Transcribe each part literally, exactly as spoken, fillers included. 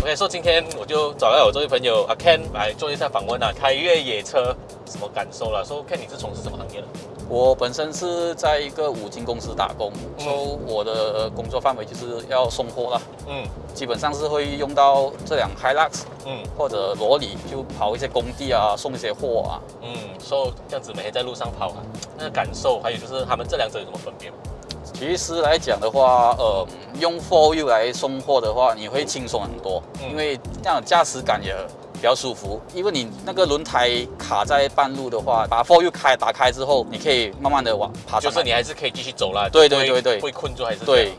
OK， 所以今天我就找到我这位朋友阿 Ken 来做一下访问啊，开越野车什么感受啦？说 Ken 你是从事什么行业的？我本身是在一个五金公司打工，嗯、所以我的工作范围就是要送货啦。嗯，基本上是会用到这辆 Hilux， 嗯，或者罗里，就跑一些工地啊，送一些货啊。嗯，所以这样子每天在路上跑啊，那个感受，还有就是他们这两者有什么分别？ 其实来讲的话，呃，用 four wheel 来送货的话，你会轻松很多，因为这样驾驶感也比较舒服。因为你那个轮胎卡在半路的话，把 four wheel 开打开之后，你可以慢慢的往爬上来。就是你还是可以继续走啦。对对对对，会困住还是对。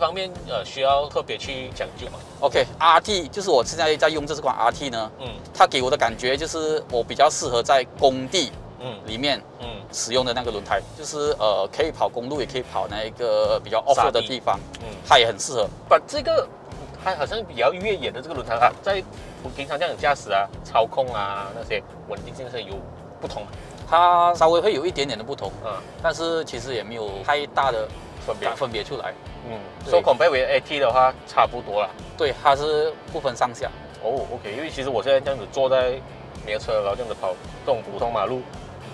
方面呃需要特别去讲究嘛 ？OK，R T 就是我现在在用这款 R T 呢，嗯，它给我的感觉就是我比较适合在工地嗯里面嗯使用的那个轮胎，就是呃可以跑公路，也可以跑那一个比较 off 的地方，嗯，它也很适合。把这个它好像比较越野的这个轮胎啊，在我平常这样的驾驶啊、操控啊那些稳定性是有不同，它稍微会有一点点的不同，嗯，但是其实也没有太大的。 分别分别出来，嗯，说compare with A T 的话，差不多了。对，它是不分上下。哦、oh, ，OK， 因为其实我现在这样子坐在你的车，然后这样子跑这种普通马路，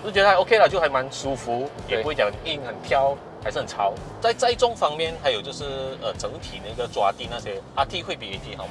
我就觉得还 OK 了，就还蛮舒服，也不会讲硬很飘，还是很潮。在载重方面，还有就是呃整体那个抓地那些 ，R T 会比 A T 好吗？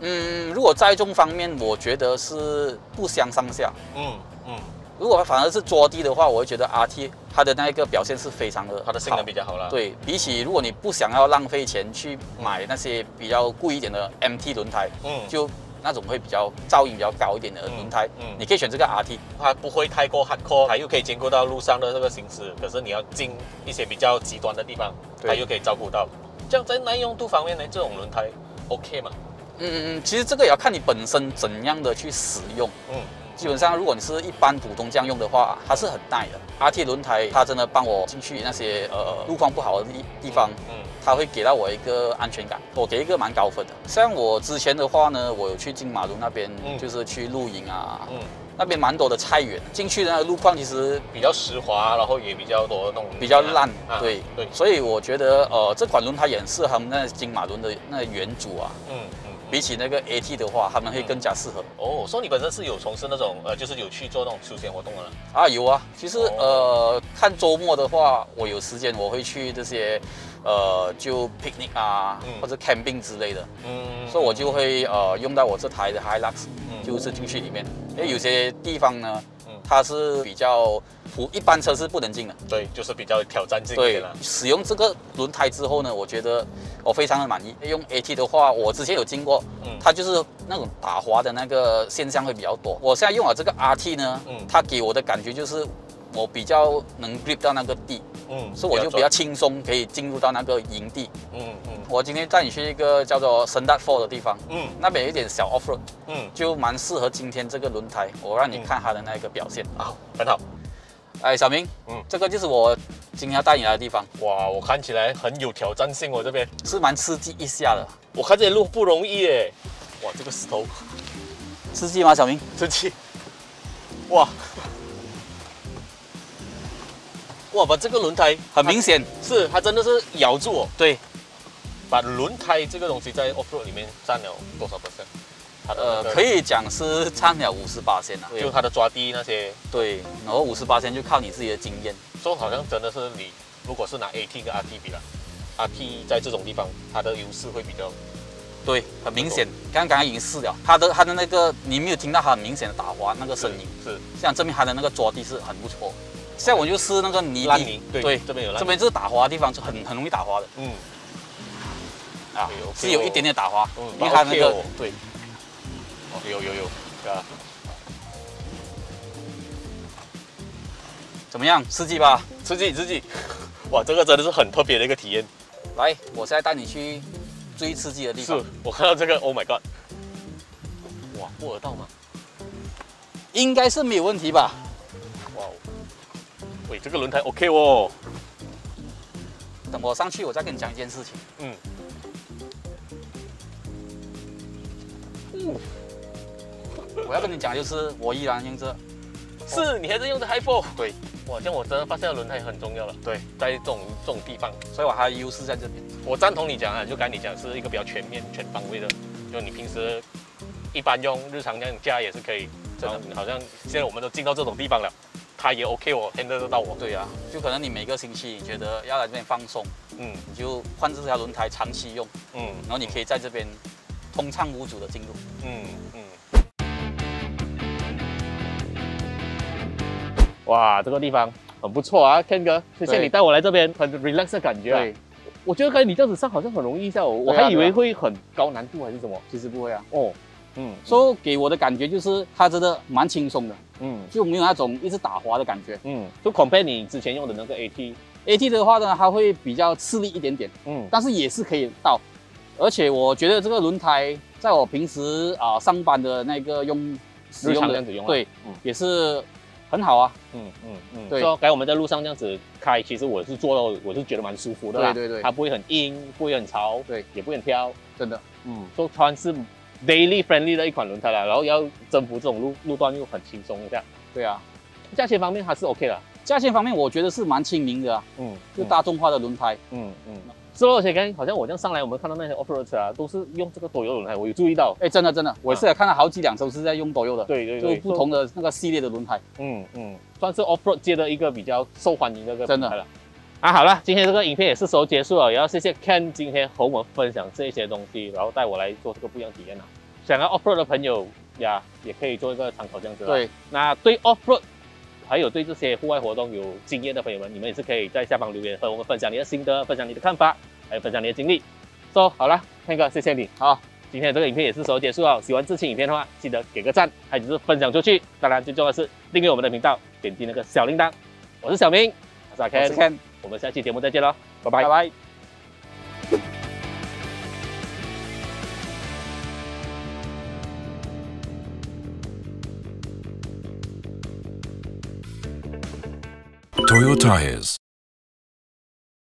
嗯，如果载重方面，我觉得是不相上下。嗯嗯。嗯 如果反而是抓地的话，我会觉得 R T 它的那一个表现是非常的，它的性能比较好啦。对，比起如果你不想要浪费钱去买那些比较贵一点的 M T 轮胎，嗯，就那种会比较噪音比较高一点的轮胎，嗯，嗯你可以选这个 R T， 它不会太过 hardcore， 它又可以兼顾到路上的这个行驶，可是你要进一些比较极端的地方，它又可以照顾到。这样在耐用度方面呢，这种轮胎 OK 吗？嗯嗯，其实这个也要看你本身怎样的去使用，嗯。 基本上，如果你是一般普通这样用的话，它是很耐的。R T 轮胎它真的帮我进去那些呃路况不好的地地方，嗯，嗯它会给到我一个安全感，我给一个蛮高分的。像我之前的话呢，我有去金马路那边，嗯、就是去露营啊，嗯，那边蛮多的菜园，进去的那个路况其实比较湿滑，然后也比较多那种比较烂，啊、对对。所以我觉得呃这款轮胎也适合那金马路的那原主啊，嗯。 比起那个 A T 的话，他们会更加适合。哦，所以你本身是有从事那种呃，就是有去做那种休闲活动的了啊？有啊，其实、哦、呃，看周末的话，我有时间我会去这些呃，就 picnic 啊，嗯、或者 camping 之类的。嗯，所以我就会呃用到我这台的 Hilux，、嗯、就是进去里面。因为有些地方呢，嗯、它是比较普一般车是不能进的。对，就是比较挑战性一点啦。对，使用这个轮胎之后呢，我觉得。 我非常的满意。用 A T 的话，我之前有经过，嗯、它就是那种打滑的那个现象会比较多。我现在用了这个 R T 呢，嗯、它给我的感觉就是我比较能 grip 到那个地，嗯，所以我就比较轻松可以进入到那个营地。嗯嗯。嗯我今天带你去一个叫做圣达佛的地方，嗯，那边有一点小 off road， 嗯，就蛮适合今天这个轮胎。我让你看它的那个表现，好、嗯，很好。 哎，小明，嗯，这个就是我今天要带你来的地方。哇，我看起来很有挑战性哦，这边是蛮刺激一下的。我看这些路不容易耶。哇，这个石头，刺激吗，小明？刺激。哇，哇，把这个轮胎很明显是它真的是咬住我。对，把轮胎这个东西在 off road 里面占了多少 percent？ 呃，可以讲是差了五十八仙啦，就它的抓地那些。对，然后五十八仙就靠你自己的经验。所以好像真的是你，如果是拿 A T 跟 R T 比啦 ，R T 在这种地方它的优势会比较。对，很明显，刚刚已经试了，它的它的那个你没有听到它很明显的打滑那个声音，是，这样证明它的那个抓地是很不错。现在我就试那个泥地，对，这边有，这边就是打滑的地方，就很很容易打滑的。嗯。啊，是有一点点打滑，因为它那个对。 有有有，啊！怎么样，刺激吧？刺激刺激！哇，这个真的是很特别的一个体验。来，我现在带你去最刺激的地方。是，我看到这个 ，Oh my God！ 哇，过得到吗？应该是没有问题吧。哇哦！喂，这个轮胎 OK 哦。等我上去，我再跟你讲一件事情。嗯。嗯我要跟你讲就是我依然用这，是你还是用的 Hi 四？ 对，哇，像我真的发现轮胎很重要了。对，在这种这种地方，所以我还有优势在这边。我赞同你讲啊，就刚才你讲是一个比较全面、全方位的，就你平时一般用日常这样加也是可以。真的，好像现在我们都进到这种地方了，他也 OK 我 handle 得到我。对啊，就可能你每个星期你觉得要来这边放松，嗯，你就换这条轮胎长期用，嗯，然后你可以在这边通畅无阻的进入，嗯嗯。哇，这个地方很不错啊 ，Ken 哥，谢谢你带我来这边，很 relax 的感觉啊。对，我觉得刚才你这样子上好像很容易一下，我还以为会很高难度还是什么，其实不会啊。哦。 嗯，所以给我的感觉就是它真的蛮轻松的，嗯，就没有那种一直打滑的感觉，嗯，就 compare 你之前用的那个 AT，AT 的话呢，它会比较吃力一点点，嗯，但是也是可以到，而且我觉得这个轮胎在我平时啊、呃、上班的那个用使用的，日常这样子用啊，对，嗯、也是很好啊，嗯嗯嗯，嗯嗯对，所以刚才我们在路上这样子开，其实我是坐到我是觉得蛮舒服的啦，对对对，它不会很硬，不会很潮，对，也不会很飘，真的，嗯，所以它是 daily friendly 的一款轮胎了，然后要征服这种路路段又很轻松一下。对啊，价钱方面还是 OK 的。价钱方面我觉得是蛮亲民的啊，嗯，就大众化的轮胎，嗯嗯。是咯，而且刚好像我这样上来，我们看到那些 off-road 车啊，都是用这个Toyota轮胎，我有注意到。哎，真的真的，我是看到好几辆都是在用Toyota的，对对对，就不同的那个系列的轮胎，嗯嗯，算是 off-road 界的一个比较受欢迎的一个轮胎了。 啊，好了，今天这个影片也是时候结束了，也要谢谢 Ken 今天和我们分享这些东西，然后带我来做这个不一样体验啊。想要 off-road 的朋友呀，也可以做一个参考这样子。对，那对 off-road 还有对这些户外活动有经验的朋友们，你们也是可以在下方留言和我们分享你的心得，分享你的看法，还有分享你的经历。So， 好了 ，Ken 哥，谢谢你。好，今天这个影片也是时候结束了。喜欢这期影片的话，记得给个赞，还有就是分享出去。当然，最重要的是订阅我们的频道，点击那个小铃铛。我是小明，我是 Ken。 我们下期节目再见喽，拜拜。拜拜。Toyota Hilux